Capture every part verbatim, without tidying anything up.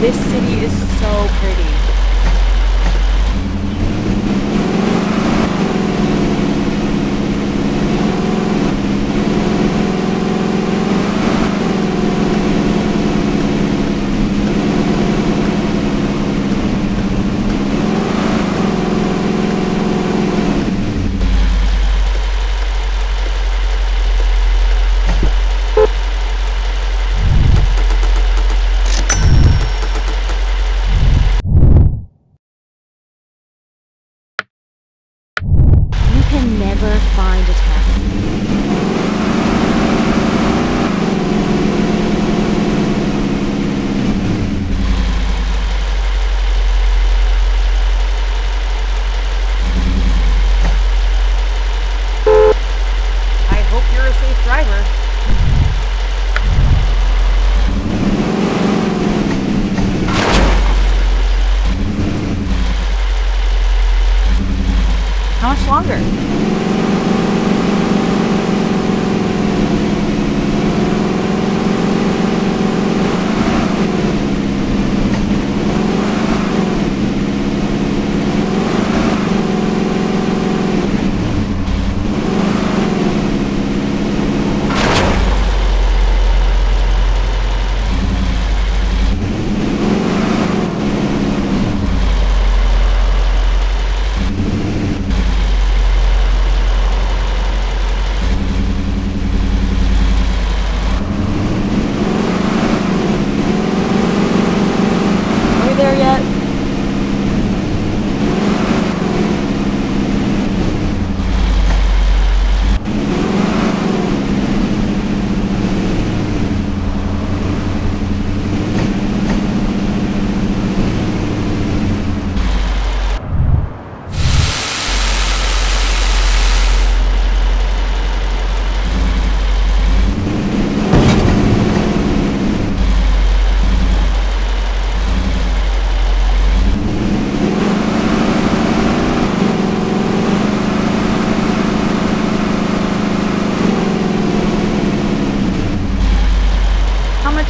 This city is so pretty. Never find a taxi. How much longer?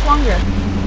Longer.